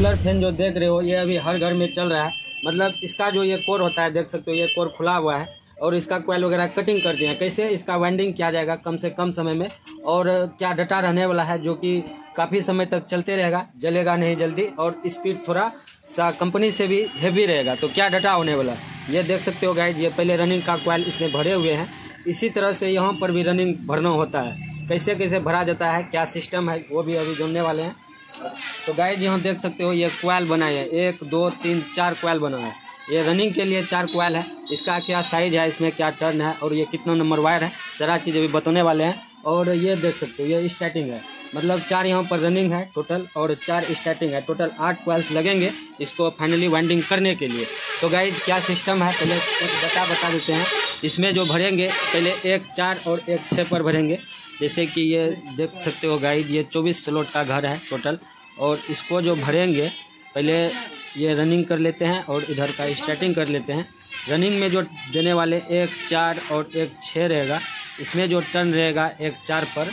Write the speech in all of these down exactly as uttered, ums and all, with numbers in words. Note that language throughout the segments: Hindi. कूलर फैन जो देख रहे हो ये अभी हर घर में चल रहा है। मतलब इसका जो ये कोर होता है देख सकते हो, ये कोर खुला हुआ है और इसका कॉइल वगैरह कटिंग कर दिए हैं। कैसे इसका वाइंडिंग किया जाएगा कम से कम समय में और क्या डाटा रहने वाला है जो कि काफ़ी समय तक चलते रहेगा, जलेगा नहीं जल्दी और स्पीड थोड़ा सा कंपनी से भी हेवी रहेगा। तो क्या डाटा होने वाला है ये देख सकते हो गाइज। ये पहले रनिंग का कॉइल इसमें भरे हुए हैं, इसी तरह से यहाँ पर भी रनिंग भरना होता है। कैसे कैसे भरा जाता है, क्या सिस्टम है, वो भी अभी जानने वाले हैं। तो गाइज यहाँ देख सकते हो ये कॉइल बनाए हैं, एक दो तीन चार कॉइल बनाए हैं। ये रनिंग के लिए चार कॉइल है। इसका क्या साइज है, इसमें क्या टर्न है और ये कितना नंबर वायर है, सारा चीज़ अभी बताने वाले हैं। और ये देख सकते हो ये स्टार्टिंग है, मतलब चार यहाँ पर रनिंग है टोटल और चार स्टार्टिंग है, टोटल आठ कॉइल्स लगेंगे इसको फाइनली वाइंडिंग करने के लिए। तो गाइज क्या सिस्टम है पहले एक डाटा बता देते हैं। इसमें जो भरेंगे पहले एक चार और एक छः पर भरेंगे। जैसे कि ये देख सकते हो गाइज ये चौबीस स्लॉट का घर है टोटल और इसको जो भरेंगे पहले ये रनिंग कर लेते हैं और इधर का स्टार्टिंग कर लेते हैं। रनिंग में जो देने वाले एक चार और एक छः रहेगा, इसमें जो टर्न रहेगा एक चार पर,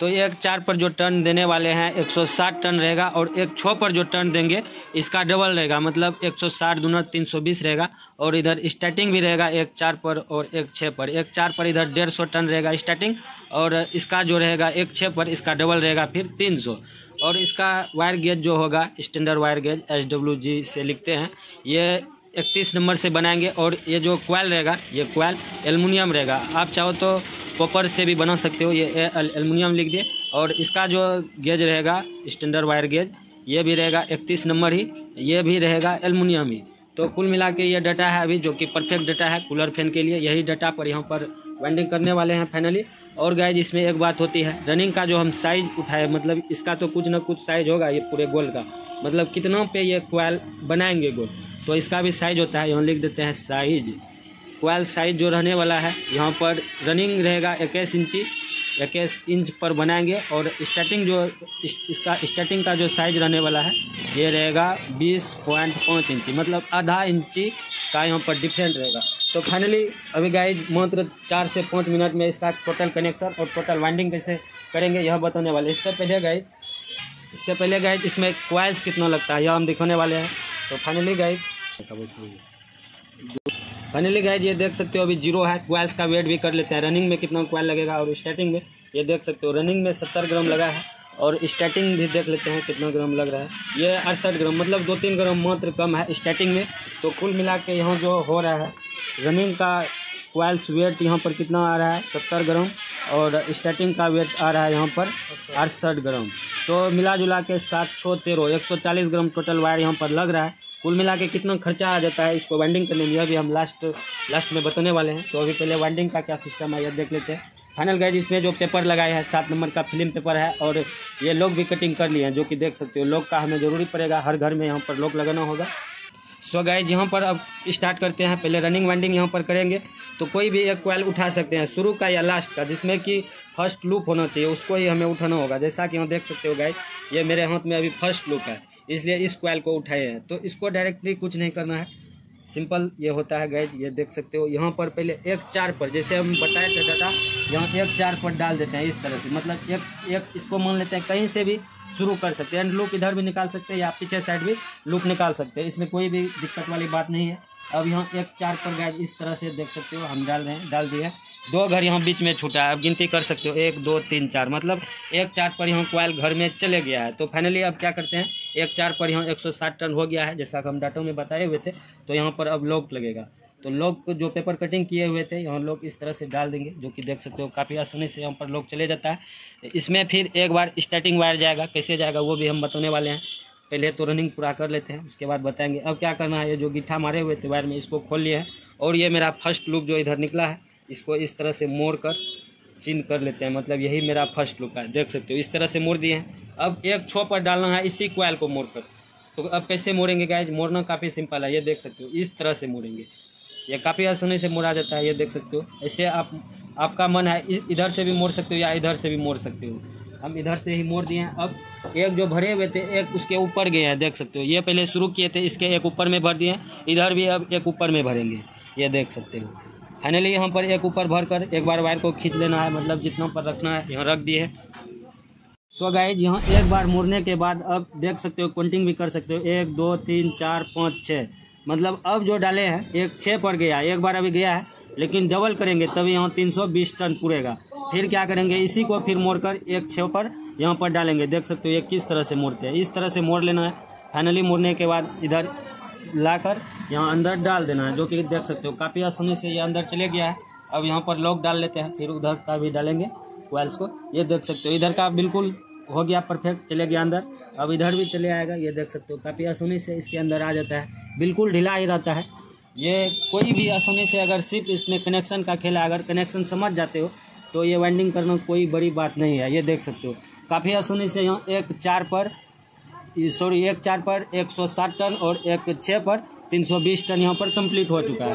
तो एक चार पर जो टर्न देने वाले हैं एक सौ साठ टर्न रहेगा और एक छः पर जो टर्न देंगे इसका डबल रहेगा, मतलब एक सौ साठ दूना तीन सौ बीस रहेगा। और इधर स्टार्टिंग भी रहेगा एक चार पर और एक छः पर। एक चार पर इधर डेढ़ सौ टर्न रहेगा स्टार्टिंग और इसका जो रहेगा एक छः पर इसका डबल रहेगा फिर तीन सौ। और इसका वायर गेज जो होगा standard wire gauge S W G से लिखते हैं, ये इकतीस नंबर से बनाएंगे। और ये जो कॉइल रहेगा ये कॉइल एलुमिनियम रहेगा, आप चाहो तो कॉपर से भी बना सकते हो, ये एलुमिनियम लिख दिए। और इसका जो गेज रहेगा स्टैंडर्ड वायर गेज ये भी रहेगा इकतीस नंबर ही, ये भी रहेगा एलुमिनियम ही। तो कुल मिला के ये डाटा है अभी जो कि परफेक्ट डाटा है कूलर फैन के लिए। यही डाटा पर यहाँ पर वाइंडिंग करने वाले हैं फाइनली। और गाइज इसमें एक बात होती है, रनिंग का जो हम साइज उठाए, मतलब इसका तो कुछ ना कुछ साइज होगा ये पूरे गोल का, मतलब कितना पे ये कॉइल बनाएंगे गोल, तो इसका भी साइज होता है। यहाँ लिख देते हैं साइज, कॉइल साइज जो रहने वाला है यहाँ पर रनिंग रहेगा इक्कीस इंची, इक्कीस इंच पर बनाएंगे। और स्टार्टिंग जो इस, इसका स्टार्टिंग का जो साइज रहने वाला है ये रहेगा बीस पॉइंट पाँच इंची, मतलब आधा इंची का यहाँ पर डिफरेंट रहेगा। तो फाइनली अभी गाइज मात्र चार से पाँच मिनट में इसका टोटल कनेक्शन और टोटल वाइंडिंग कैसे करेंगे यह बताने वाले। इससे पहले गाइज इससे पहले गाइज इसमें कॉइल्स कितना लगता है यह हम दिखाने वाले हैं। तो फाइनली गाइज फाइनली गाइज ये देख सकते हो अभी जीरो है, कॉइल्स का वेट भी कर लेते हैं। रनिंग में कितना कॉइल लगेगा और स्टार्टिंग में ये देख सकते हो, रनिंग में सत्तर ग्राम लगा है और स्टार्टिंग भी देख लेते हैं कितना ग्राम लग रहा है, ये अड़सठ ग्राम, मतलब दो तीन ग्राम मात्र कम है स्टार्टिंग में। तो कुल मिला के यहाँ जो हो रहा है रनिंग का कॉइल्स वेट यहाँ पर कितना आ रहा है सत्तर ग्राम और स्टार्टिंग का वेट आ रहा है यहाँ पर अड़सठ ग्राम, तो मिला जुला के सात छो तेरह एक सौ चालीस ग्राम टोटल वायर यहाँ पर लग रहा है। कुल मिला के कितना खर्चा आ जाता है इसको वाइंडिंग करने में यह भी हम लास्ट लास्ट में बताने वाले हैं। तो अभी पहले वाइंडिंग का क्या सिस्टम है यह देख लेते हैं। फाइनल गाइज इसमें जो पेपर लगाया है सात नंबर का फिल्म पेपर है और ये लोग भी कटिंग कर लिए हैं, जो कि देख सकते हो लोग का हमें ज़रूरी पड़ेगा, हर घर में यहाँ पर लोग लगाना होगा। सो गाइज यहाँ पर अब स्टार्ट करते हैं, पहले रनिंग वाइंडिंग यहाँ पर करेंगे। तो कोई भी एक कॉइल उठा सकते हैं, शुरू का या लास्ट का, जिसमें कि फर्स्ट लूप होना चाहिए उसको ही हमें उठाना होगा। जैसा कि यहाँ देख सकते हो गाइज ये मेरे हाथ में अभी फर्स्ट लूप है इसलिए इस कॉइल को उठाए हैं। तो इसको डायरेक्टली कुछ नहीं करना है, सिंपल ये होता है गाइज। ये देख सकते हो यहाँ पर पहले एक चार पर, जैसे हम बताए थे डाटा यहाँ एक चार पर डाल देते हैं इस तरह से, मतलब एक एक इसको मान लेते हैं कहीं से भी शुरू कर सकते हैं। एंड लूप इधर भी निकाल सकते हैं या पीछे साइड भी लूप निकाल सकते हैं, इसमें कोई भी दिक्कत वाली बात नहीं है। अब यहाँ एक चार पर गाइज इस तरह से देख सकते हो हम डाल रहे हैं, डाल दिए, दो घर यहाँ बीच में छूटा है। अब गिनती कर सकते हो एक दो तीन चार, मतलब एक चार पर यहाँ कॉइल घर में चले गया है। तो फाइनली अब क्या करते हैं, एक चार पर यहाँ एक सौ साठ टन हो गया है जैसा कि हम डाटा में बताए हुए थे। तो यहाँ पर अब लॉक लगेगा, तो लॉक जो पेपर कटिंग किए हुए थे यहाँ लॉक इस तरह से डाल देंगे, जो कि देख सकते हो काफ़ी आसानी से यहाँ पर लॉक चले जाता है। इसमें फिर एक बार स्टार्टिंग वायर जाएगा, कैसे जाएगा वो भी हम बताने वाले हैं। पहले तो रनिंग पूरा कर लेते हैं उसके बाद बताएंगे अब क्या करना है। ये जो गिट्ठा मारे हुए थे वायर में इसको खोल लिए हैं और ये मेरा फर्स्ट लूप जो इधर निकला है इसको इस तरह से मोड़ कर चिन्ह कर लेते हैं, मतलब यही मेरा फर्स्ट लूप है, देख सकते हो इस तरह से मोड़ दिए हैं। अब एक छो पर डालना है इसी कॉइल को मोड़कर। तो अब कैसे मोड़ेंगे गाइज, मोड़ना काफ़ी सिंपल है, ये देख सकते हो इस तरह से मोड़ेंगे, ये काफ़ी आसानी से मोड़ा जाता है, ये देख सकते हो। ऐसे आप आपका मन है इधर से भी मोड़ सकते हो या इधर से भी मोड़ सकते हो, हम इधर से ही मोड़ दिए हैं। अब एक जो भरे हुए थे एक उसके ऊपर गए हैं, देख सकते हो ये पहले शुरू किए थे इसके एक ऊपर में भर दिए हैं, इधर भी अब एक ऊपर में भरेंगे, ये देख सकते हो। फाइनली यहाँ पर एक ऊपर भर कर एक बार वायर को खींच लेना है, मतलब जितना पर रखना है यहाँ रख दिए है। सो गाइज यहाँ एक बार मुड़ने के बाद अब देख सकते हो काउंटिंग भी कर सकते हो, एक दो तीन चार पाँच छः, मतलब अब जो डाले हैं एक छः पर गया, एक बार अभी गया है लेकिन डबल करेंगे तभी यहाँ तीन सौ बीस टन पूरेगा। फिर क्या करेंगे, इसी को फिर मोड़कर एक छः पर यहाँ पर डालेंगे। देख सकते हो ये किस तरह से मोड़ते हैं, इस तरह से मोड़ लेना है। फाइनली मोड़ने के बाद इधर लाकर यहाँ अंदर डाल देना है, जो कि देख सकते हो काफ़ी आसानी से ये अंदर चले गया है। अब यहाँ पर लोग डाल लेते हैं, फिर उधर का भी डालेंगे वायल्स को। ये देख सकते हो इधर का बिल्कुल हो गया परफेक्ट, चले गया अंदर। अब इधर भी चले आएगा, ये देख सकते हो काफ़ी आसानी से इसके अंदर आ जाता है, बिल्कुल ढीला ही रहता है ये। कोई भी आसानी से, अगर सिर्फ इसमें कनेक्शन का खेल है, अगर कनेक्शन समझ जाते हो तो ये वाइंडिंग करना कोई बड़ी बात नहीं है। ये देख सकते हो काफ़ी आसानी से यहाँ एक चार पर सॉरी एक चार पर एक सौ साठ टन और एक छः पर तीन सौ बीस टन यहाँ पर कंप्लीट हो चुका है।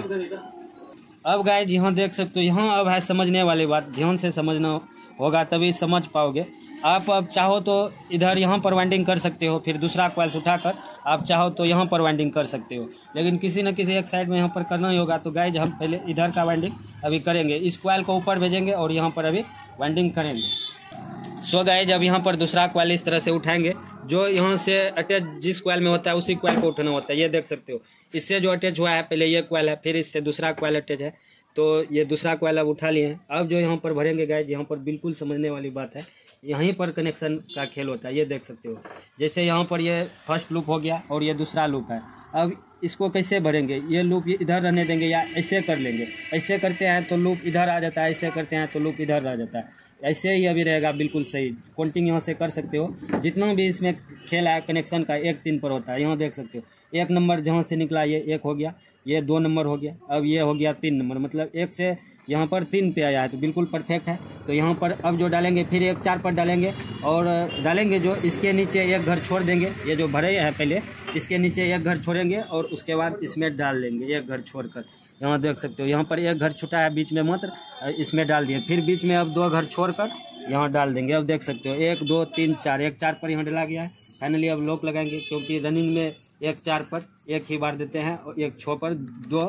अब गाइज यहाँ देख सकते हो, यहाँ अब है समझने वाली बात, ध्यान से समझना होगा तभी समझ पाओगे आप। अब चाहो तो इधर यहाँ पर वाइंडिंग कर सकते हो, फिर दूसरा कॉइल्स उठाकर आप चाहो तो यहाँ पर वाइंडिंग कर सकते हो, लेकिन किसी न किसी एक साइड में यहाँ पर करना ही होगा। तो गाइज हम पहले इधर का वाइंडिंग अभी करेंगे, इस कॉइल को ऊपर भेजेंगे और यहाँ पर अभी वाइंडिंग करेंगे। सो गाइज अब यहाँ पर दूसरा कॉइल इस तरह से उठाएंगे, जो यहाँ से अटैच जिस कॉइल में होता है उसी कॉइल को उठाना होता है। ये देख सकते हो इससे जो अटैच हुआ है, पहले ये कॉइल है, फिर इससे दूसरा कॉइल अटैच है, तो ये दूसरा कॉइल अब उठा लिए हैं। अब जो यहाँ पर भरेंगे गाइज, यहाँ पर बिल्कुल समझने वाली बात है, यहीं पर कनेक्शन का खेल होता है। ये देख सकते हो जैसे यहाँ पर ये फर्स्ट लूप हो गया और ये दूसरा लूप है। अब इसको कैसे भरेंगे, ये लूप इधर रहने देंगे या ऐसे कर लेंगे, ऐसे करते हैं तो लूप इधर आ जाता है, ऐसे करते हैं तो लूप इधर आ जाता है, ऐसे ही अभी रहेगा बिल्कुल सही। काउंटिंग यहाँ से कर सकते हो, जितना भी इसमें खेल है कनेक्शन का एक तीन पर होता है। यहाँ देख सकते हो एक नंबर जहाँ से निकला ये एक हो गया, ये दो नंबर हो गया, अब ये हो गया तीन नंबर, मतलब एक से यहाँ पर तीन पे आया है, तो बिल्कुल परफेक्ट है। तो यहाँ पर अब जो डालेंगे फिर एक चार पर डालेंगे और डालेंगे जो इसके नीचे एक घर छोड़ देंगे, ये जो भरे हैं पहले इसके नीचे एक घर छोड़ेंगे और उसके बाद इसमें डाल देंगे एक घर छोड़ कर। यहाँ देख सकते हो यहाँ पर एक घर छूटा है बीच में मात्र, इसमें डाल दिए, फिर बीच में अब दो घर छोड़कर यहाँ डाल देंगे। अब देख सकते हो एक दो तीन चार, एक चार पर यहाँ डाला गया है। फाइनली अब लॉक लगाएंगे, क्योंकि रनिंग में एक चार पर एक ही बार देते हैं और एक छः पर दो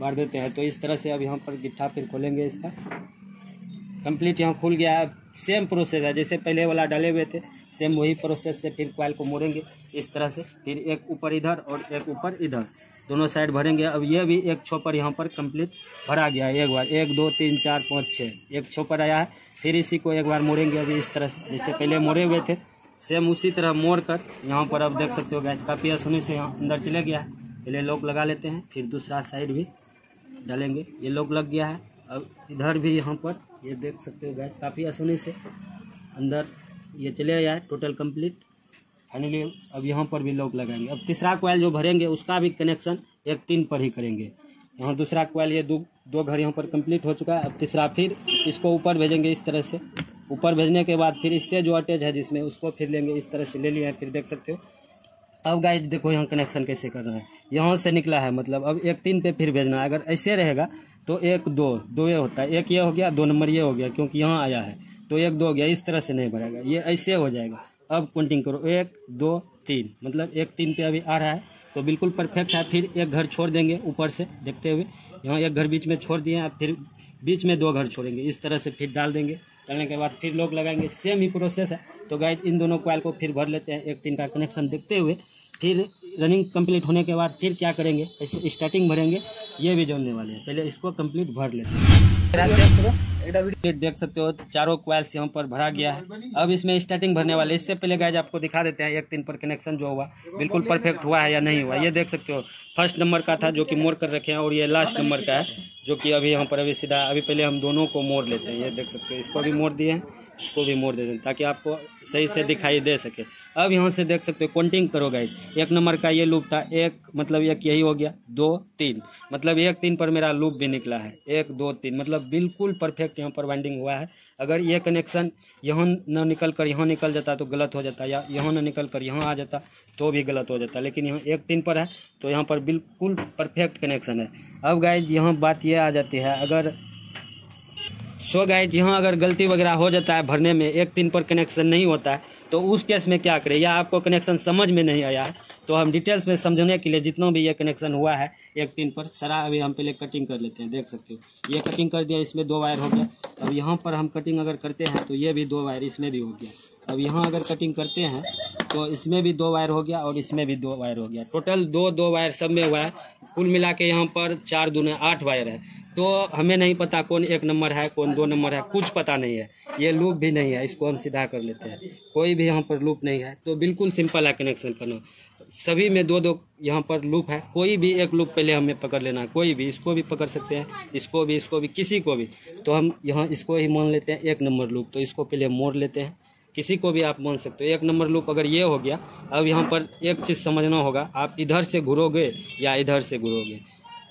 बार देते हैं। तो इस तरह से अब यहाँ पर गिट्ठा फिर खोलेंगे, इसका कंप्लीट यहाँ खुल गया है। सेम प्रोसेस है जैसे पहले वाला डाले हुए थे, सेम वही प्रोसेस से फिर कॉइल को मोड़ेंगे इस तरह से, फिर एक ऊपर इधर और एक ऊपर इधर, दोनों साइड भरेंगे। अब ये भी एक छोपर यहाँ पर कंप्लीट भरा गया है, एक बार एक दो तीन चार पाँच छः, एक छोपर आया है। फिर इसी को एक बार मोड़ेंगे अभी इस तरह से, जैसे पहले मोड़े हुए थे सेम उसी तरह मोड़ कर यहाँ पर अब देख सकते हो गाइस काफ़ी आसानी से यहाँ अंदर चले गया है। पहले लॉक लगा लेते हैं, फिर दूसरा साइड भी डालेंगे, ये लॉक लग गया है। अब इधर भी यहाँ पर ये देख सकते हो गाइस काफ़ी आसानी से अंदर ये चले आया है, टोटल कंप्लीट। फाइनली अब यहाँ पर भी लॉक लगाएंगे। अब तीसरा कॉइल जो भरेंगे उसका भी कनेक्शन एक तीन पर ही करेंगे। यहाँ दूसरा कॉइल ये दो दो घर यहाँ पर कंप्लीट हो चुका है। अब तीसरा फिर इसको ऊपर भेजेंगे इस तरह से, ऊपर भेजने के बाद फिर इससे जो अटैच है जिसमें उसको फिर लेंगे इस तरह से, ले लिया है। फिर देख सकते हो अब गाइज देखो यहाँ कनेक्शन कैसे कर रहे हैं, यहाँ से निकला है मतलब अब एक तीन पे फिर भेजना है। अगर ऐसे रहेगा तो एक दो दो ये होता है, एक ये हो गया, दो नंबर ये हो गया क्योंकि यहाँ आया है तो एक दो हो गया, इस तरह से नहीं भरेगा, ये ऐसे हो जाएगा। अब काउंटिंग करो एक दो तीन, मतलब एक तीन पे अभी आ रहा है तो बिल्कुल परफेक्ट है। फिर एक घर छोड़ देंगे ऊपर से देखते हुए, यहाँ एक घर बीच में छोड़ दिए हैं, फिर बीच में दो घर छोड़ेंगे इस तरह से, फिर डाल देंगे। डालने के बाद फिर लोग लगाएंगे, सेम ही प्रोसेस है। तो गाइज इन दोनों कॉइल को फिर भर लेते हैं एक तीन का कनेक्शन देखते हुए। फिर रनिंग कंप्लीट होने के बाद फिर क्या करेंगे, ऐसे स्टार्टिंग भरेंगे, ये भी जोड़ने वाले हैं। पहले इसको कंप्लीट भर लेते हैं, देख सकते हो चारों कॉइल्स यहाँ पर भरा गया है। अब इसमें स्टार्टिंग भरने वाले, इससे पहले गाइज आपको दिखा देते हैं एक तीन पर कनेक्शन जो हुआ बिल्कुल परफेक्ट हुआ है या नहीं हुआ। ये देख सकते हो फर्स्ट नंबर का था जो कि मोड़ कर रखे हैं, और ये लास्ट नंबर का है जो कि अभी यहाँ पर अभी सीधा, अभी पहले हम दोनों को मोड़ लेते हैं। ये देख सकते हो इसको भी मोड़ दिए हैं, इसको भी मोड़ देते हैं ताकि आपको सही से दिखाई दे सके। अब यहाँ से देख सकते हो काउंटिंग करो गाइज, एक नंबर का ये लूप था, एक मतलब एक यही हो गया, दो तीन, मतलब एक तीन पर मेरा लूप भी निकला है, एक दो तीन, मतलब बिल्कुल परफेक्ट यहाँ पर वाइंडिंग हुआ है। अगर ये कनेक्शन यहाँ न निकल कर यहाँ निकल जाता तो गलत हो जाता, या यहाँ न निकल कर यहाँ आ जाता तो भी गलत हो जाता, लेकिन यहाँ एक तीन पर है तो यहाँ पर बिल्कुल परफेक्ट कनेक्शन है। अब गाइज यहाँ बात यह आ जाती है, अगर सो गाइज यहाँ अगर गलती वगैरह हो जाता है भरने में, एक तीन पर कनेक्शन नहीं होता है तो उस केस में क्या करें, या आपको कनेक्शन समझ में नहीं आया है तो हम डिटेल्स में समझाने के लिए जितना भी ये कनेक्शन हुआ है एक तीन पर सारा अभी हम पहले कटिंग कर लेते हैं। देख सकते हो ये कटिंग कर दिया, इसमें दो वायर हो गया। अब यहाँ पर हम कटिंग अगर करते हैं तो ये भी दो वायर इसमें भी हो गया। अब यहाँ अगर कटिंग करते हैं तो इसमें भी दो वायर हो गया और इसमें भी दो वायर हो गया, टोटल दो दो वायर सब में हुआ है। कुल मिला के यहाँ पर चार दूने आठ वायर है। तो हमें नहीं पता कौन एक नंबर है कौन दो नंबर है, कुछ पता नहीं है। ये लूप भी नहीं है, इसको हम सीधा कर लेते हैं, कोई भी यहाँ पर लूप नहीं है। तो बिल्कुल सिंपल है कनेक्शन करना। सभी में दो दो यहाँ पर लूप है, कोई भी एक लूप पहले हमें पकड़ लेना है। कोई भी, इसको भी पकड़ सकते हैं, इसको भी, इसको भी, किसी को भी। तो हम यहाँ इसको ही मान लेते हैं एक नंबर लूप, तो इसको पहले मोड़ लेते हैं। किसी को भी आप मान सकते हो एक नंबर लूप। अगर ये हो गया, अब यहाँ पर एक चीज़ समझना होगा, आप इधर से घुरोगे या इधर से घुरोगे,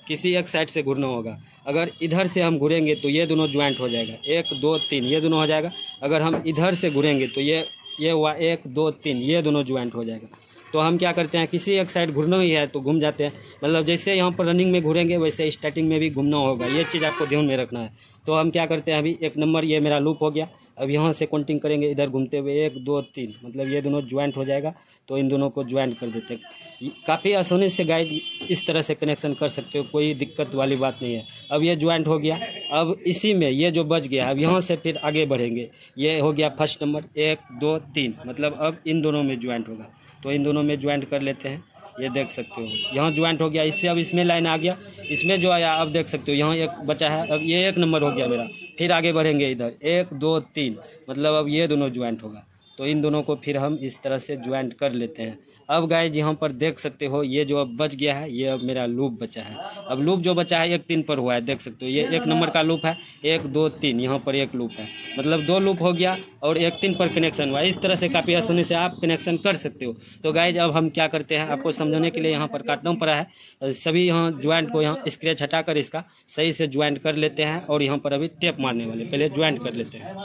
किसी एक साइड से घुरना होगा। अगर इधर से हम घुरेंगे तो ये दोनों ज्वाइंट हो जाएगा, एक दो तीन, ये दोनों हो जाएगा। अगर हम इधर से घुरेंगे तो ये ये हुआ एक दो तीन, ये दोनों ज्वाइंट हो जाएगा। तो हम क्या करते हैं, किसी एक साइड घूरना ही है तो घूम जाते हैं। मतलब जैसे यहाँ पर रनिंग में घूरेंगे वैसे स्टार्टिंग में भी घूमना होगा, ये चीज़ आपको ध्यान में रखना है। तो हम क्या करते हैं, अभी एक नंबर ये मेरा लूप हो गया, अब यहाँ से काउंटिंग करेंगे इधर घूमते हुए एक दो तीन, मतलब ये दोनों ज्वाइंट हो जाएगा। तो इन दोनों को ज्वाइंट कर देते हैं। काफ़ी आसानी से गाइड इस तरह से कनेक्शन कर सकते हो, कोई दिक्कत वाली बात नहीं है। अब ये ज्वाइंट हो गया, अब इसी में ये जो बच गया, अब यहाँ से फिर आगे बढ़ेंगे। ये हो गया फर्स्ट नंबर एक दो तीन, मतलब अब इन दोनों में ज्वाइंट होगा। तो इन दोनों में ज्वाइंट कर लेते हैं, ये देख सकते हो यहाँ ज्वाइंट हो गया। इससे अब इसमें लाइन आ गया, इसमें जो आया अब देख सकते हो यहाँ एक बचा है। अब ये एक नंबर हो गया मेरा, फिर आगे बढ़ेंगे इधर एक दो तीन, मतलब अब ये दोनों ज्वाइंट होगा। तो इन दोनों को फिर हम इस तरह से ज्वाइंट कर लेते हैं। अब गाइज यहाँ पर देख सकते हो ये जो अब बच गया है, ये अब मेरा लूप बचा है। अब लूप जो बचा है एक तीन पर हुआ है, देख सकते हो ये एक नंबर का लूप है, एक दो तीन, यहाँ पर एक लूप है, मतलब दो लूप हो गया और एक तीन पर कनेक्शन हुआ। इस तरह से काफ़ी आसानी से आप कनेक्शन कर सकते हो। तो गाइज अब हम क्या करते हैं, आपको समझाने के लिए यहाँ पर काटना पड़ा है सभी यहाँ ज्वाइंट को। यहाँ स्क्रैच हटाकर इसका सही से ज्वाइंट कर लेते हैं और यहाँ पर अभी टेप मारने वाले, पहले ज्वाइंट कर लेते हैं।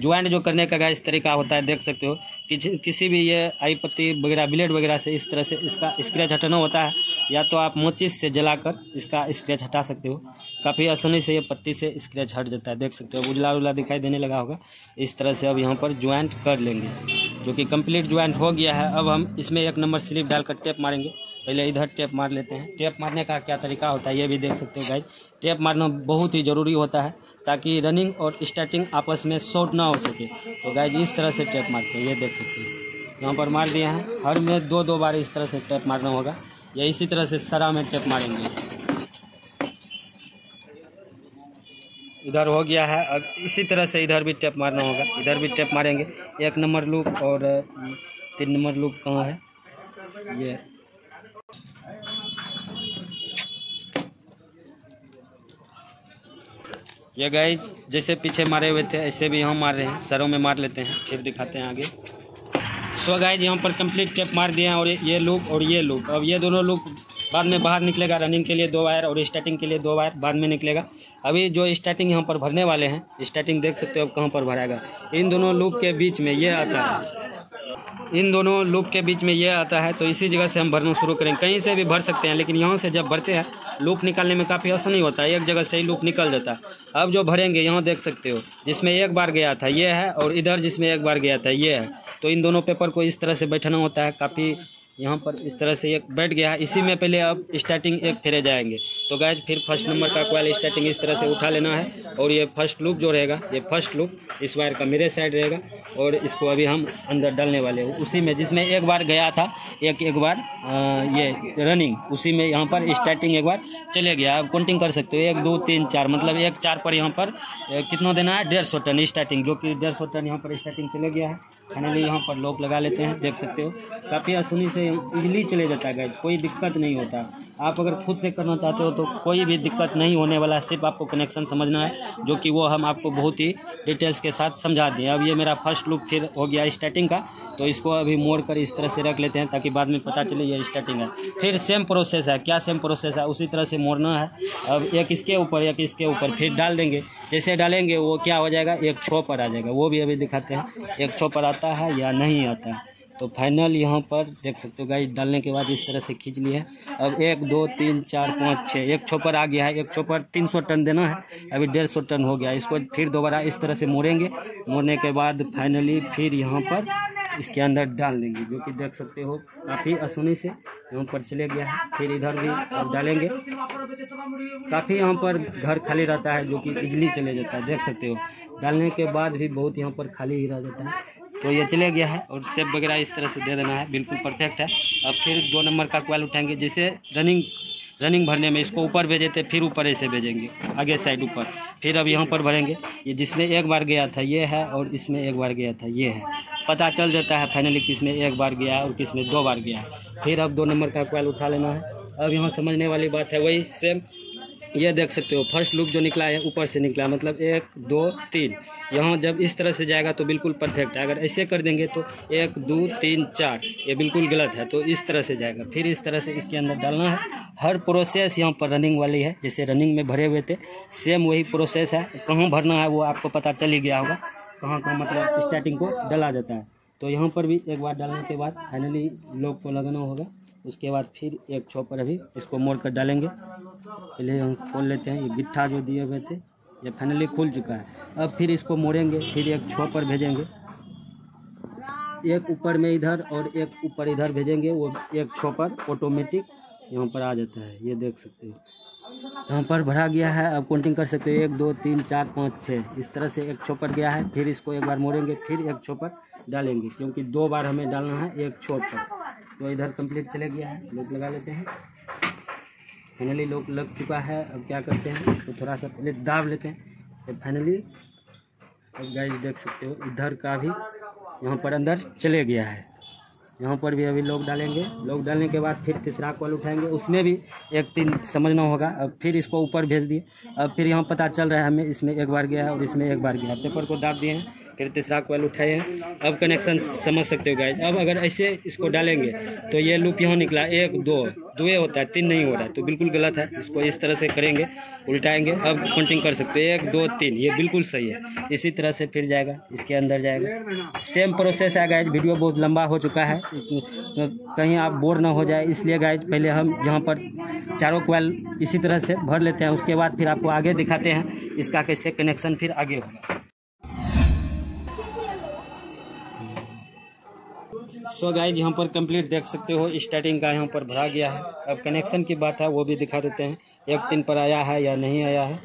ज्वाइंट जो करने का गाइस तरीका होता है, देख सकते हो कि, किसी भी ये आई पत्ती वगैरह ब्लेड वगैरह से इस तरह से इसका स्क्रैच हटाना होता है, या तो आप मोचिस से जलाकर इसका स्क्रैच हटा सकते हो। काफ़ी आसानी से ये पत्ती से स्क्रैच हट जाता है, देख सकते हो उजला उजला दिखाई देने लगा होगा। इस तरह से अब यहाँ पर ज्वाइंट कर लेंगे, जो कि कंप्लीट ज्वाइंट हो गया है। अब हम इसमें एक नंबर स्लिप डालकर टेप मारेंगे, पहले इधर टेप मार लेते हैं। टेप मारने का क्या तरीका होता है ये भी देख सकते हो गाइस। टेप मारना बहुत ही ज़रूरी होता है ताकि रनिंग और स्टार्टिंग आपस में शॉर्ट ना हो सके। तो गाइज इस तरह से टेप मारते हैं, ये देख सकते हैं यहाँ पर मार दिए हैं। हर में दो दो बार इस तरह से टेप मारना होगा, या इसी तरह से सरा में टेप मारेंगे। इधर हो गया है, अब इसी तरह से इधर भी टेप मारना होगा, इधर भी टेप मारेंगे। एक नंबर लूप और तीन नंबर लूप कहाँ है, ये ये गाइज जैसे पीछे मारे हुए थे ऐसे भी यहाँ मार रहे हैं, सरों में मार लेते हैं, फिर दिखाते हैं आगे। सो गाइज यहाँ पर कंप्लीट टेप मार दिए हैं, और ये लूप और ये लूप। अब ये दोनों लूप बाद में बाहर निकलेगा, रनिंग के लिए दो वायर और स्टार्टिंग के लिए दो वायर बाद में निकलेगा। अभी जो स्टार्टिंग यहाँ पर भरने वाले हैं, स्टार्टिंग देख सकते हो अब कहाँ पर भराएगा। इन दोनों लूप के बीच में ये आता है, इन दोनों लूप के बीच में ये आता है। तो इसी जगह से हम भरना शुरू करेंगे, कहीं से भी भर सकते हैं, लेकिन यहाँ से जब भरते हैं लूप निकालने में काफ़ी आसानी होता है, एक जगह से ही लूप निकल जाता है। अब जो भरेंगे यहाँ देख सकते हो, जिसमें एक बार गया था ये है, और इधर जिसमें एक बार गया था ये है। तो इन दोनों पेपर को इस तरह से बैठाना होता है। काफ़ी यहाँ पर इस तरह से एक बैठ गया है, इसी में पहले अब स्टार्टिंग एक फेरे जाएंगे। तो गाइज फिर फर्स्ट नंबर का कॉइल स्टार्टिंग इस तरह से उठा लेना है, और ये फर्स्ट लूप जो रहेगा, ये फर्स्ट लूप इस वायर का मेरे साइड रहेगा, और इसको अभी हम अंदर डालने वाले हैं। उसी में जिसमें एक बार गया था, एक एक बार आ, ये रनिंग, उसी में यहाँ पर स्टार्टिंग एक बार चले गया। अब काउंटिंग कर सकते हो एक दो तीन चार, मतलब एक चार पर यहाँ पर कितना देना है, डेढ़ सौ टन स्टार्टिंग, जो कि डेढ़ सौ टन यहाँ पर स्टार्टिंग चले गया है। फाइनली यहाँ पर लॉक लगा लेते हैं, देख सकते हो काफ़ी आसानी से इजली चले जाता है, कोई दिक्कत नहीं होता। आप अगर खुद से करना चाहते हो तो कोई भी दिक्कत नहीं होने वाला, सिर्फ आपको कनेक्शन समझना है, जो कि वो हम आपको बहुत ही डिटेल्स के साथ समझा दें। अब ये मेरा फर्स्ट लूप फिर हो गया स्टार्टिंग का, तो इसको अभी मोड़ कर इस तरह से रख लेते हैं ताकि बाद में पता चले ये स्टार्टिंग है। फिर सेम प्रोसेस है, क्या सेम प्रोसेस है, उसी तरह से मोड़ना है। अब एक इसके ऊपर एक इसके ऊपर फिर डाल देंगे, जैसे डालेंगे वो क्या हो जाएगा, एक छो पर आ जाएगा। वो भी अभी दिखाते हैं एक छो पर आता है या नहीं आता है। तो फाइनल यहाँ पर देख सकते हो गाइस, डालने के बाद इस तरह से खींच लिए। अब एक दो तीन चार पाँच छः, एक छोपर आ गया है, एक छोपर तीन सौ टन देना है, अभी डेढ़ सौ टन हो गया। इसको फिर दोबारा इस तरह से मोड़ेंगे, मोड़ने के बाद फाइनली फिर यहाँ पर इसके अंदर डाल देंगे, जो कि देख सकते हो काफ़ी आसानी से यहाँ पर चले गया है। फिर इधर भी अब डालेंगे, काफ़ी यहाँ पर घर खाली रहता है, जो कि इजली चले जाता है, देख सकते हो। डालने के बाद भी बहुत यहाँ पर खाली ही रह जाता है। तो ये चले गया है। और सेप वगैरह इस तरह से दे देना है, बिल्कुल परफेक्ट है। अब फिर दो नंबर का कॉयल उठाएंगे, जैसे रनिंग रनिंग भरने में इसको ऊपर भेजे थे, फिर ऊपर ऐसे भेजेंगे आगे साइड ऊपर, फिर अब यहाँ पर भरेंगे। ये जिसमें एक बार गया था ये है, और इसमें एक बार गया था ये है। पता चल जाता है फाइनली किस में एक बार गया है और किस में दो बार गया है। फिर अब दो नंबर का कॉयल उठा लेना है। अब यहाँ समझने वाली बात है, वही सेम ये देख सकते हो फर्स्ट लूप जो निकला है ऊपर से निकला, मतलब एक दो तीन। यहाँ जब इस तरह से जाएगा तो बिल्कुल परफेक्ट है, अगर ऐसे कर देंगे तो एक दो तीन चार, ये बिल्कुल गलत है। तो इस तरह से जाएगा, फिर इस तरह से इसके अंदर डालना है। हर प्रोसेस यहाँ पर रनिंग वाली है, जैसे रनिंग में भरे हुए थे सेम वही प्रोसेस है। कहाँ भरना है वो आपको पता चल ही गया होगा, कहाँ कहाँ मतलब स्टार्टिंग को डाला जाता है। तो यहाँ पर भी एक बार डालने के बाद फाइनली लोग को लगाना होगा। उसके बाद फिर एक छो पर अभी इसको मोड़ कर डालेंगे। पहले हम खोल लेते हैं, ये गिट्ठा जो दिए हुए थे ये फाइनली खुल चुका है। अब फिर इसको मोड़ेंगे, फिर एक छो पर भेजेंगे, एक ऊपर में इधर और एक ऊपर इधर भेजेंगे। वो एक छो पर ऑटोमेटिक यहाँ पर आ जाता है, ये देख सकते हो यहाँ पर भरा गया है। अब काउंटिंग कर सकते हो, एक दो तीन चार पाँच छः, इस तरह से एक छो पर गया है। फिर इसको एक बार मोड़ेंगे, फिर एक छो पर डालेंगे, क्योंकि दो बार हमें डालना है एक छो पर। तो इधर कंप्लीट चले गया है, लॉक लगा लेते हैं। फाइनली लॉक लग चुका है। अब क्या करते हैं, इसको थोड़ा सा पहले दाब लेते हैं। तो फाइनली अब गाइस देख सकते हो इधर का भी यहाँ पर अंदर चले गया है। यहाँ पर भी अभी लॉक डालेंगे, लॉक डालने के बाद फिर तीसरा कॉल उठाएंगे, उसमें भी एक तीन समझना होगा। अब फिर इसको ऊपर भेज दिए, अब फिर यहाँ पता चल रहा है हमें इसमें एक बार गया है और इसमें एक बार गया। पेपर को दाब दिए हैं, फिर तीसरा कॉल उठाए हैं। अब कनेक्शन समझ सकते हो गाइस। अब अगर ऐसे इसको डालेंगे तो ये लूप यहाँ निकला, एक दो दो होता है, तीन नहीं हो रहा है, तो बिल्कुल गलत है। इसको इस तरह से करेंगे, उल्टाएंगे, अब काउंटिंग कर सकते हैं एक दो तीन, ये बिल्कुल सही है। इसी तरह से फिर जाएगा, इसके अंदर जाएगा, सेम प्रोसेस है गाइस। वीडियो बहुत लंबा हो चुका है, तो कहीं आप बोर ना हो जाए, इसलिए गाइस पहले हम यहाँ पर चारों कॉल इसी तरह से भर लेते हैं। उसके बाद फिर आपको आगे दिखाते हैं इसका कैसे कनेक्शन फिर आगे होगा। सो गाइज यहाँ पर कंप्लीट देख सकते हो स्टार्टिंग का यहाँ पर भरा गया है। अब कनेक्शन की बात है, वो भी दिखा देते हैं, एक तीन पर आया है या नहीं आया है।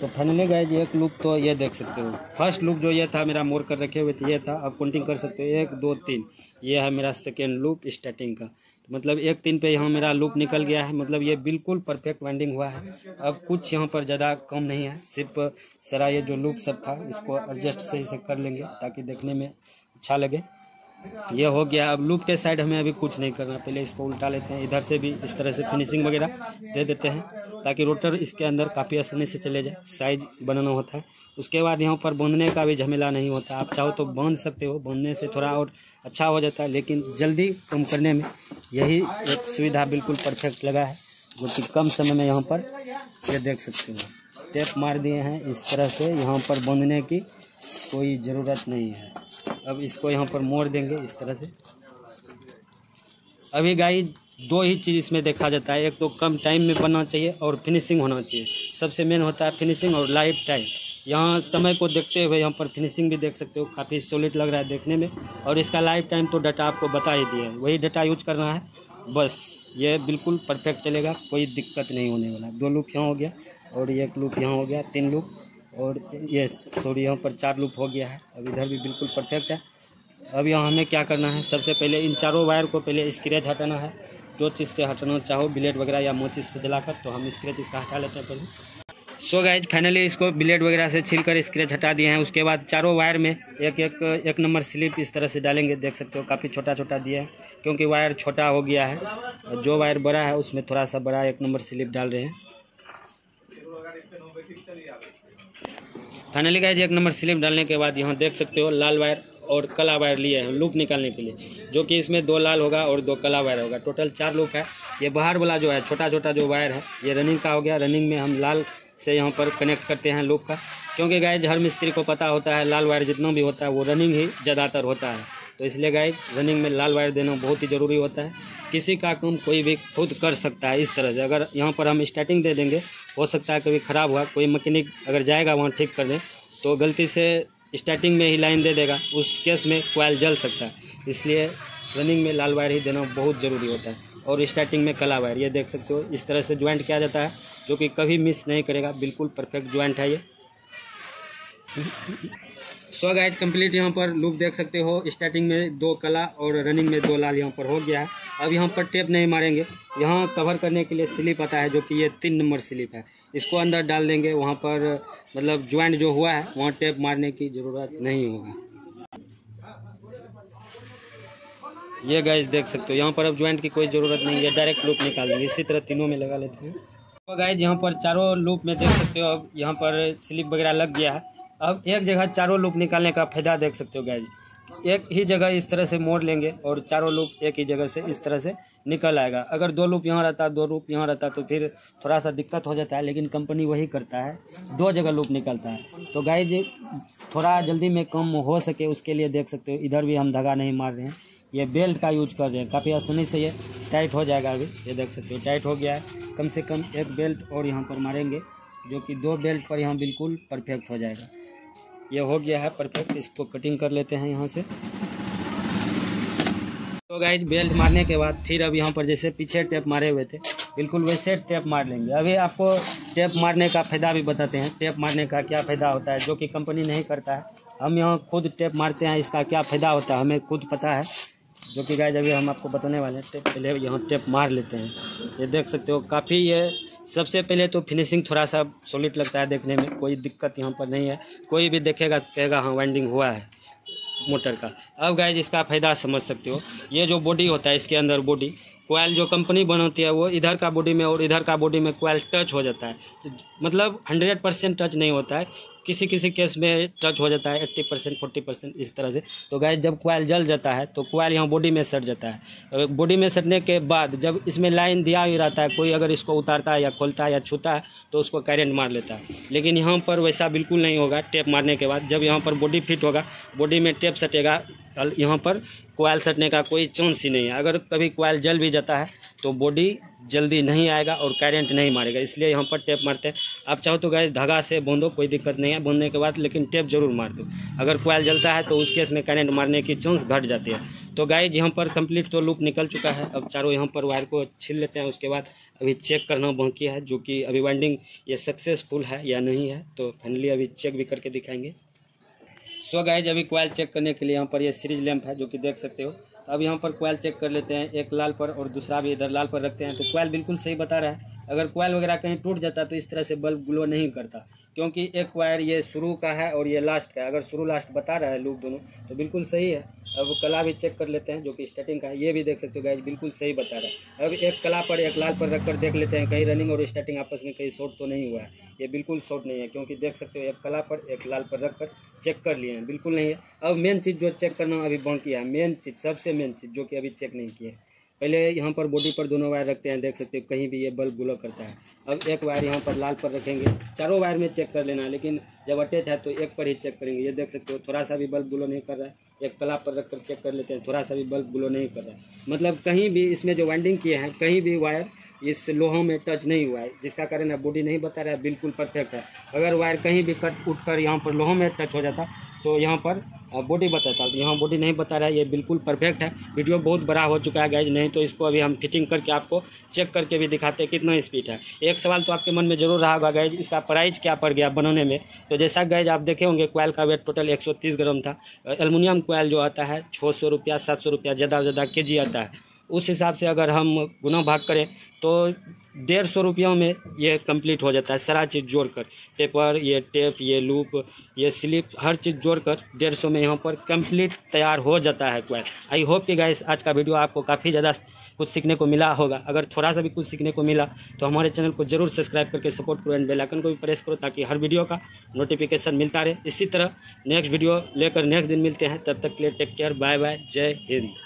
तो फाइनली गाइज एक लूप तो ये देख सकते हो, फर्स्ट लूप जो ये था मेरा मोड़ कर रखे हुए थे ये था। अब काउंटिंग कर सकते हो एक दो तीन, ये है मेरा सेकेंड लूप स्टार्टिंग का, मतलब एक तीन पे यहाँ मेरा लूप निकल गया है। मतलब ये बिल्कुल परफेक्ट वाइंडिंग हुआ है, अब कुछ यहाँ पर ज़्यादा कम नहीं है। सिर्फ सारा ये जो लूप सब था इसको एडजस्ट सही से कर लेंगे ताकि देखने में अच्छा लगे। ये हो गया। अब लूप के साइड हमें अभी कुछ नहीं करना, पहले इसको उल्टा लेते हैं। इधर से भी इस तरह से फिनिशिंग वगैरह दे देते हैं ताकि रोटर इसके अंदर काफ़ी आसानी से चले जाए, साइज बनाना होता है। उसके बाद यहाँ पर बांधने का भी झमेला नहीं होता, आप चाहो तो बांध सकते हो, बांधने से थोड़ा और अच्छा हो जाता है, लेकिन जल्दी कम करने में यही एक सुविधा बिल्कुल परफेक्ट लगा है, जो कि कम समय में यहाँ पर ये देख सकते हो टेप मार दिए हैं। इस तरह से यहाँ पर बांधने की कोई ज़रूरत नहीं है। अब इसको यहाँ पर मोड़ देंगे इस तरह से। अभी गाइस दो ही चीज़ इसमें देखा जाता है, एक तो कम टाइम में बनना चाहिए और फिनिशिंग होना चाहिए, सबसे मेन होता है फिनिशिंग और लाइफ टाइम। यहाँ समय को देखते हुए यहाँ पर फिनिशिंग भी देख सकते हो, काफ़ी सॉलिड लग रहा है देखने में। और इसका लाइफ टाइम तो डाटा आपको बता ही दिया है, वही डाटा यूज करना है बस, ये बिल्कुल परफेक्ट चलेगा, कोई दिक्कत नहीं होने वाला। दो लूप यहाँ हो गया और एक लूप यहाँ हो गया, तीन लूप और ये सॉरी यहाँ पर चार लूप हो गया है। अब इधर भी बिल्कुल परफेक्ट है। अब यहाँ हमें क्या करना है, सबसे पहले इन चारों वायर को पहले स्क्रैच हटाना है, जो चीज़ से हटाना चाहो ब्लेड वगैरह या मोचिस से जलाकर, तो हम स्क्रैच इसका हटा लेते हैं पहले। सो गाइज फाइनली इसको ब्लेड वगैरह से छीलकर स्क्रैच हटा दिए हैं। उसके बाद चारों वायर में एक एक एक नंबर स्लिप इस तरह से डालेंगे, देख सकते हो काफ़ी छोटा छोटा दिया है, क्योंकि वायर छोटा हो गया है, जो वायर बड़ा है उसमें थोड़ा सा बड़ा एक नंबर स्लिप डाल रहे हैं। फाइनली गाइज एक नंबर स्लिप डालने के बाद यहाँ देख सकते हो लाल वायर और काला वायर लिए हैं लूप निकालने के लिए, जो कि इसमें दो लाल होगा और दो काला वायर होगा, टोटल चार लूप है। ये बाहर वाला जो है छोटा छोटा जो वायर है ये रनिंग का हो गया, रनिंग में हम लाल से यहाँ पर कनेक्ट करते हैं लूप का, क्योंकि गाइज हर मिस्त्री को पता होता है लाल वायर जितना भी होता है वो रनिंग ही ज़्यादातर होता है, तो इसलिए गाइज रनिंग में लाल वायर देना बहुत ही ज़रूरी होता है। किसी का काम कोई भी खुद कर सकता है इस तरह से। अगर यहाँ पर हम स्टार्टिंग दे देंगे, हो सकता है कभी ख़राब हुआ, कोई मैकेनिक अगर जाएगा वहाँ ठीक करने तो गलती से स्टार्टिंग में ही लाइन दे देगा, उस केस में कॉइल जल सकता है, इसलिए रनिंग में लाल वायर ही देना बहुत ज़रूरी होता है। और स्टार्टिंग में काला वायर ये देख सकते हो इस तरह से ज्वाइंट किया जाता है, जो कि कभी मिस नहीं करेगा, बिल्कुल परफेक्ट ज्वाइंट है ये। सो गाइज कंप्लीट यहाँ पर लूप देख सकते हो, स्टार्टिंग में दो काला और रनिंग में दो लाल यहाँ पर हो गया है। अब यहाँ पर टेप नहीं मारेंगे, यहाँ कवर करने के लिए स्लिप आता है जो कि ये तीन नंबर स्लिप है, इसको अंदर डाल देंगे। वहाँ पर मतलब ज्वाइंट जो हुआ है वहाँ टेप मारने की ज़रूरत नहीं होगा। ये गाइज देख सकते हो यहाँ पर अब ज्वाइंट की कोई ज़रूरत नहीं है, डायरेक्ट लूप निकाल देंगे। इसी तरह तीनों में लगा लेते हैं। तो गाइज यहाँ पर चारों लूप में देख सकते हो अब यहाँ पर स्लिप वगैरह लग गया है। अब एक जगह चारों लूप निकालने का फायदा देख सकते हो गाइज, एक ही जगह इस तरह से मोड़ लेंगे और चारों लूप एक ही जगह से इस तरह से निकल आएगा। अगर दो लूप यहाँ रहता दो लूप यहाँ रहता तो फिर थोड़ा सा दिक्कत हो जाता है, लेकिन कंपनी वही करता है, दो जगह लूप निकलता है। तो गाइज थोड़ा जल्दी में कम हो सके उसके लिए देख सकते हो इधर भी हम धागा नहीं मार रहे हैं, ये बेल्ट का यूज कर रहे हैं। काफ़ी आसानी से ये टाइट हो जाएगा। अभी ये देख सकते हो टाइट हो गया है, कम से कम एक बेल्ट और यहाँ पर मारेंगे जो कि दो बेल्ट पर यहाँ बिल्कुल परफेक्ट हो जाएगा। ये हो गया है परफेक्ट, इसको कटिंग कर लेते हैं यहाँ से। तो गाइज बेल्ट मारने के बाद फिर अब यहाँ पर जैसे पीछे टेप मारे हुए थे बिल्कुल वैसे टेप मार लेंगे। अभी आपको टेप मारने का फ़ायदा भी बताते हैं, टेप मारने का क्या फ़ायदा होता है जो कि कंपनी नहीं करता है। हम यहाँ खुद टेप मारते हैं, इसका क्या फ़ायदा होता है हमें खुद पता है, जो कि गाइज अभी हम आपको बताने वाले हैं। टेप पहले यहाँ टेप मार लेते हैं। ये देख सकते हो काफ़ी, ये सबसे पहले तो फिनिशिंग थोड़ा सा सॉलिड लगता है देखने में, कोई दिक्कत यहाँ पर नहीं है, कोई भी देखेगा कहेगा हाँ वाइंडिंग हुआ है मोटर का। अब गाइज इसका फ़ायदा समझ सकते हो, ये जो बॉडी होता है इसके अंदर बॉडी कॉइल जो कंपनी बनाती है वो इधर का बॉडी में और इधर का बॉडी में कॉइल टच हो जाता है। मतलब हंड्रेड परसेंट टच नहीं होता है, किसी किसी केस में टच हो जाता है अस्सी परसेंट चालीस परसेंट इस तरह से। तो गाइज जब कॉइल जल जाता है तो कॉइल यहाँ बॉडी में सट जाता है। बॉडी में सटने के बाद जब इसमें लाइन दिया ही रहता है, कोई अगर इसको उतारता है या खोलता है या छूता है तो उसको करंट मार लेता है, लेकिन यहाँ पर वैसा बिल्कुल नहीं होगा। टेप मारने के बाद जब यहाँ पर बॉडी फिट होगा, बॉडी में टेप सटेगा, यहाँ पर कॉइल सटने का कोई चांस ही नहीं है। अगर कभी कॉइल जल भी जाता है तो बॉडी जल्दी नहीं आएगा और करंट नहीं मारेगा, इसलिए यहाँ पर टेप मारते हैं। आप चाहो तो गाइस धागा से बांधो, कोई दिक्कत नहीं है, बांधने के बाद लेकिन टेप जरूर मार दो। अगर कॉइल जलता है तो उस केस में करंट मारने की चांस घट जाती है। तो गाइस यहाँ पर कंप्लीट तो लूप निकल चुका है। अब चारों यहाँ पर वायर को छील लेते हैं, उसके बाद अभी चेक करना बाकी है जो कि अभी वाइंडिंग ये सक्सेसफुल है या नहीं है, तो फाइनली अभी चेक भी करके दिखाएंगे। सो गाइस अभी कॉइल चेक करने के लिए यहाँ पर ये सीरीज लैंप है जो कि देख सकते हो। अब यहाँ पर कॉइल चेक कर लेते हैं, एक लाल पर और दूसरा भी इधर लाल पर रखते हैं। तो कॉइल बिल्कुल सही बता रहा है, अगर कॉइल वगैरह कहीं टूट जाता तो इस तरह से बल्ब ग्लो नहीं करता, क्योंकि एक वायर ये शुरू का है और ये लास्ट का है। अगर शुरू लास्ट बता रहा है लूप दोनों तो बिल्कुल सही है। अब कला भी चेक कर लेते हैं जो कि स्टार्टिंग का है, ये भी देख सकते हो गाइज बिल्कुल सही बता रहा है। अब एक कला पर एक लाल पर रखकर देख लेते हैं कहीं रनिंग और स्टार्टिंग आपस में कहीं शॉर्ट तो नहीं हुआ है। ये बिल्कुल शॉर्ट नहीं है, क्योंकि देख सकते हो एक कला पर एक लाल पर रखकर चेक कर लिए हैं, बिल्कुल नहीं है। अब मेन चीज़ जो चेक करना अभी बाकी है, मेन चीज़ सबसे मेन चीज़ जो कि अभी चेक नहीं किया है। पहले यहाँ पर बॉडी पर दोनों वायर रखते हैं, देख सकते हो कहीं भी ये बल्ब ग्लो करता है। अब एक वायर यहाँ पर लाल पर रखेंगे, चारों वायर में चेक कर लेना है, लेकिन जब अटैच है तो एक पर ही चेक करेंगे। ये देख सकते हो थोड़ा सा भी बल्ब ग्लो नहीं कर रहा है, एक कला पर रखकर चेक कर लेते हैं, थोड़ा सा भी बल्ब ग्लो नहीं कर रहा है। मतलब कहीं भी इसमें जो वाइंडिंग किए हैं कहीं भी वायर इस लोहा में टच नहीं हुआ है, जिसका कारण है बॉडी नहीं बता रहा है, बिल्कुल परफेक्ट है। अगर वायर कहीं भी कट उठ कर यहाँ पर लोहा में टच हो जाता तो यहाँ पर बॉडी बताता, यहाँ बॉडी नहीं बता रहा है, ये बिल्कुल परफेक्ट है। वीडियो बहुत बड़ा हो चुका है गाइज, नहीं तो इसको अभी हम फिटिंग करके आपको चेक करके भी दिखाते हैं कितना स्पीड है। एक सवाल तो आपके मन में जरूर रहा होगा गाइज, इसका प्राइस क्या पड़ गया बनाने में। तो जैसा गाइज आप देखे होंगे कॉइल का वेट टोटल एक सौ तीस ग्राम था। एलुमिनियम कॉइल जो आता है छः सौ रुपया सात सौ रुपया ज़्यादा से ज़्यादा के जी आता है, उस हिसाब से अगर हम गुना भाग करें तो डेढ़ सौ रुपयों में ये कंप्लीट हो जाता है। सारा चीज़ जोड़कर पेपर ये टेप ये लूप ये स्लिप हर चीज़ जोड़कर डेढ़ सौ में यहाँ पर कंप्लीट तैयार हो जाता है कॉइल। आई होप कि गाइस आज का वीडियो आपको काफ़ी ज़्यादा कुछ सीखने को मिला होगा। अगर थोड़ा सा भी कुछ सीखने को मिला तो हमारे चैनल को जरूर सब्सक्राइब करके सपोर्ट करो एंड बेल आइकन को भी प्रेस करो ताकि हर वीडियो का नोटिफिकेशन मिलता रहे। इसी तरह नेक्स्ट वीडियो लेकर नेक्स्ट दिन मिलते हैं, तब तक के लिए टेक केयर, बाय बाय, जय हिंद।